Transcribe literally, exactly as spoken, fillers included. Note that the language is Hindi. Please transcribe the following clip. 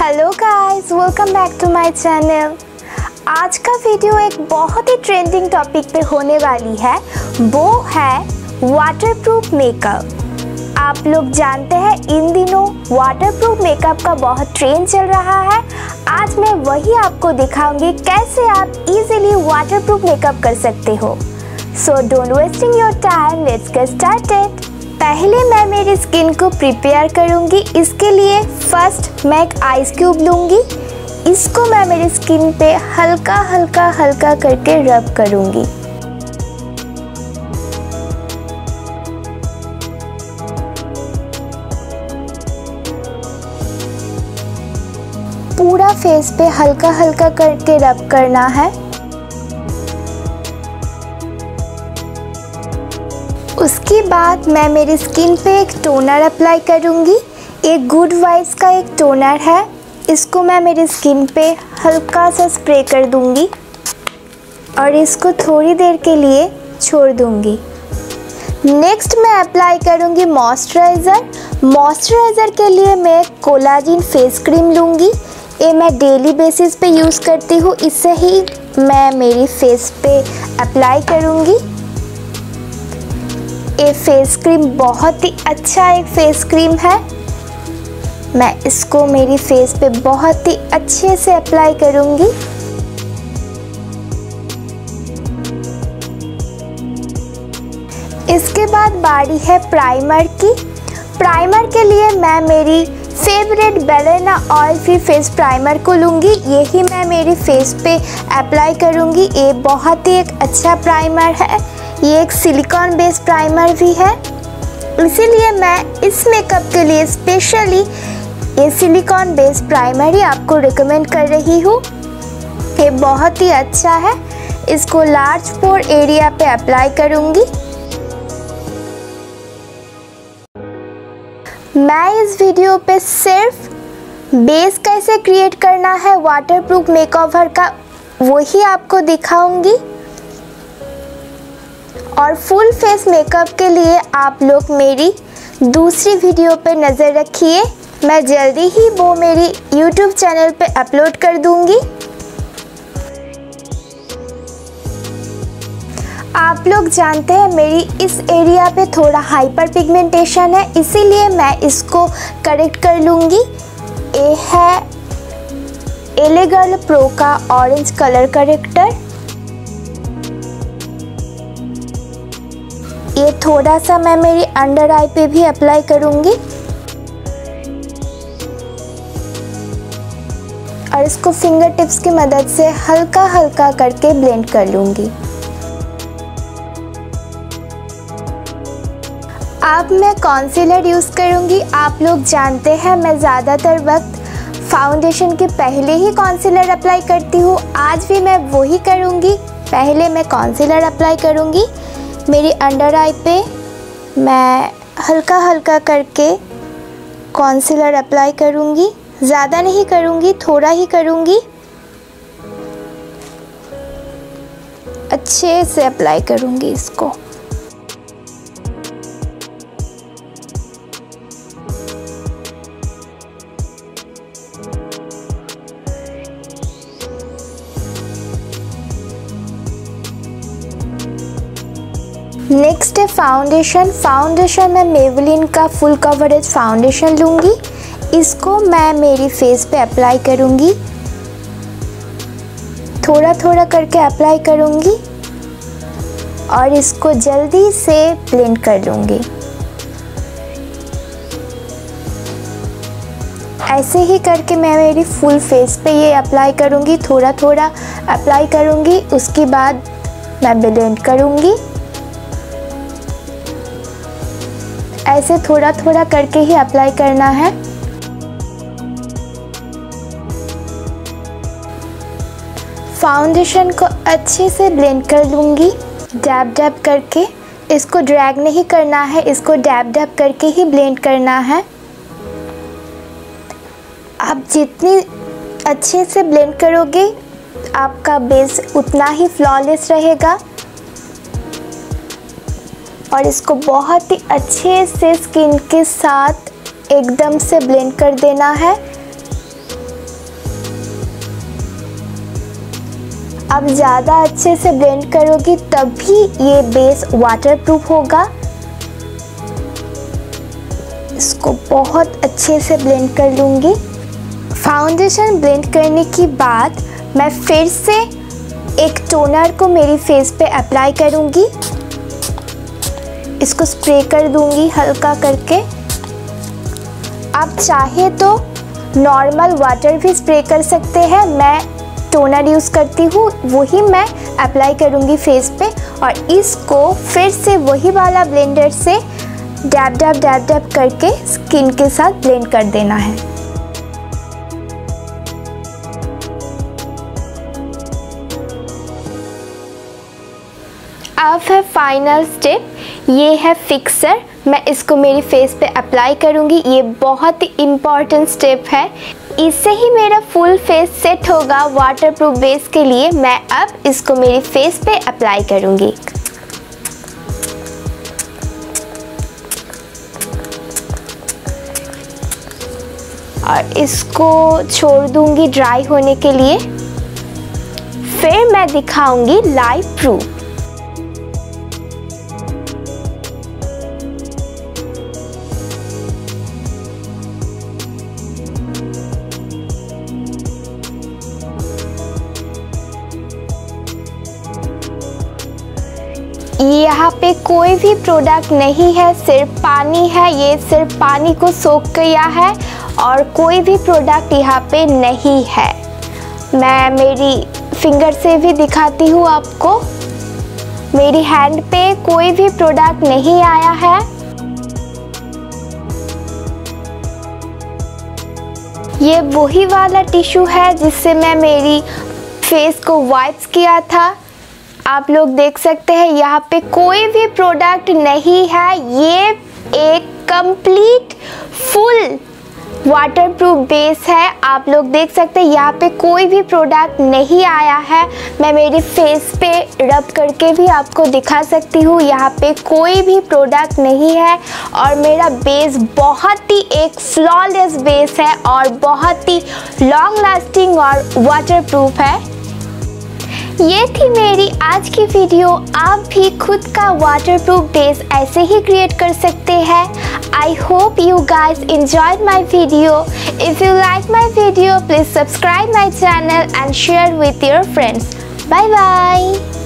Hello guys, welcome back to my channel. आज का वीडियो एक बहुत ही ट्रेंडिंग टॉपिक पे होने वाली है, वो है वाटरप्रूफ मेकअप। आप लोग जानते हैं इन दिनों वाटरप्रूफ मेकअप का बहुत ट्रेंड चल रहा है। आज मैं वही आपको दिखाऊंगी कैसे आप इजीली वाटरप्रूफ मेकअप कर सकते हो। So don't wasting your time, let's get started. पहले मैं मेरी स्किन को प्रिपेयर करूंगी। इसके लिए फर्स्ट मैं एक आइस क्यूब लूंगी। इसको मैं मेरी स्किन पे हल्का हल्का हल्का करके रब करूंगी। पूरा फेस पे हल्का हल्का करके रब करना है। उसके बाद मैं मेरी स्किन पे एक टोनर अप्लाई करूँगी। एक गुड वाइब्स का एक टोनर है, इसको मैं मेरी स्किन पे हल्का सा स्प्रे कर दूँगी और इसको थोड़ी देर के लिए छोड़ दूँगी। नेक्स्ट मैं अप्लाई करूँगी मॉइस्चराइज़र। मॉइस्चराइज़र के लिए मैं कोलाजिन फेस क्रीम लूँगी। ये मैं डेली बेसिस पे यूज़ करती हूँ, इससे ही मैं मेरी फेस पे अप्लाई करूँगी। ये फेस क्रीम बहुत ही अच्छा एक फेस क्रीम है। मैं इसको मेरी फेस पे बहुत ही अच्छे से अप्लाई करूँगी। इसके बाद बारी है प्राइमर की। प्राइमर के लिए मैं मेरी फेवरेट बेलिना ऑयल फ्री फेस प्राइमर को लूँगी। यही मैं मेरी फेस पे अप्लाई करूँगी। ये बहुत ही एक अच्छा प्राइमर है। ये एक सिलिकॉन बेस्ड प्राइमर भी है, इसीलिए मैं इस मेकअप के लिए स्पेशली ये सिलिकॉन बेस्ड प्राइमर ही आपको रिकमेंड कर रही हूँ। ये बहुत ही अच्छा है। इसको लार्ज पोर एरिया पे अप्लाई करूँगी। मैं इस वीडियो पे सिर्फ बेस कैसे क्रिएट करना है वाटरप्रूफ मेकओवर का, वही आपको दिखाऊँगी। और फुल फेस मेकअप के लिए आप लोग मेरी दूसरी वीडियो पर नज़र रखिए। मैं जल्दी ही वो मेरी यूट्यूब चैनल पे अपलोड कर दूंगी। आप लोग जानते हैं मेरी इस एरिया पे थोड़ा हाइपर पिगमेंटेशन है, इसीलिए मैं इसको करेक्ट कर लूँगी। ये है एल ए गर्ल प्रो का ऑरेंज कलर करेक्टर। ये थोड़ा सा मैं मेरी अंडर आई पे भी अप्लाई करूँगी और इसको फिंगर टिप्स की मदद से हल्का हल्का करके ब्लेंड कर लूँगी। अब मैं कॉन्सीलर यूज़ करूँगी। आप लोग जानते हैं मैं ज़्यादातर वक्त फाउंडेशन के पहले ही कॉन्सीलर अप्लाई करती हूँ। आज भी मैं वही करूँगी। पहले मैं कॉन्सीलर अप्लाई करूँगी। मेरी अंडर आई पे मैं हल्का हल्का करके कॉन्सीलर अप्लाई करूँगी। ज़्यादा नहीं करूँगी, थोड़ा ही करूँगी। अच्छे से अप्लाई करूँगी इसको। नेक्स्ट है फाउंडेशन। फाउंडेशन में मेबेलिन का फुल कवरेज फाउंडेशन लूँगी। इसको मैं मेरी फेस पे अप्लाई करूँगी, थोड़ा थोड़ा करके अप्लाई करूँगी और इसको जल्दी से ब्लेंड कर लूँगी। ऐसे ही करके मैं मेरी फुल फेस पे ये अप्लाई करूँगी, थोड़ा थोड़ा अप्लाई करूँगी। उसके बाद मैं ब्लेंड करूँगी। ऐसे थोड़ा थोड़ा करके ही अप्लाई करना है। फाउंडेशन को अच्छे से ब्लेंड कर लूँगी, डैब डैब करके। इसको ड्रैग नहीं करना है, इसको डैब डैब करके ही ब्लेंड करना है। आप जितनी अच्छे से ब्लेंड करोगे आपका बेस उतना ही फ्लॉलेस रहेगा और इसको बहुत ही अच्छे से स्किन के साथ एकदम से ब्लेंड कर देना है। आप ज़्यादा अच्छे से ब्लेंड करोगी तभी ये बेस वाटरप्रूफ होगा। इसको बहुत अच्छे से ब्लेंड कर लूँगी। फाउंडेशन ब्लेंड करने के बाद मैं फिर से एक टोनर को मेरी फेस पे अप्लाई करूँगी। इसको स्प्रे कर दूँगी हल्का करके। आप चाहे तो नॉर्मल वाटर भी स्प्रे कर सकते हैं। मैं टोनर यूज़ करती हूँ, वही मैं अप्लाई करूँगी फेस पे। और इसको फिर से वही वाला ब्लेंडर से डैब डैब डैब डैब करके स्किन के साथ ब्लेंड कर देना है। अब है फाइनल स्टेप, ये है फिक्सर। मैं इसको मेरी फेस पे अप्लाई करूँगी। ये बहुत ही इम्पॉर्टेंट स्टेप है। इससे ही मेरा फुल फेस सेट होगा वाटरप्रूफ बेस के लिए। मैं अब इसको मेरी फेस पे अप्लाई करूँगी। और इसको छोड़ दूँगी ड्राई होने के लिए। फिर मैं दिखाऊँगी लाइव प्रूफ। यहाँ पे कोई भी प्रोडक्ट नहीं है, सिर्फ पानी है। ये सिर्फ पानी को सोख किया है और कोई भी प्रोडक्ट यहाँ पे नहीं है। मैं मेरी फिंगर से भी दिखाती हूँ आपको। मेरी हैंड पे कोई भी प्रोडक्ट नहीं आया है। ये वही वाला टिश्यू है जिससे मैं मेरी फेस को वाइप्स किया था। आप लोग देख सकते हैं यहाँ पे कोई भी प्रोडक्ट नहीं है। ये एक कंप्लीट फुल वाटरप्रूफ बेस है। आप लोग देख सकते हैं यहाँ पे कोई भी प्रोडक्ट नहीं आया है। मैं मेरे फेस पे रब करके भी आपको दिखा सकती हूँ। यहाँ पे कोई भी प्रोडक्ट नहीं है और मेरा बेस बहुत ही एक फ्लॉलेस बेस है और बहुत ही लॉन्ग लास्टिंग और वाटरप्रूफ है। ये थी मेरी आज की वीडियो। आप भी खुद का वाटरप्रूफ बेस ऐसे ही क्रिएट कर सकते हैं। I hope you guys enjoyed my video. If you like my video, please subscribe my channel and share with your friends. Bye bye.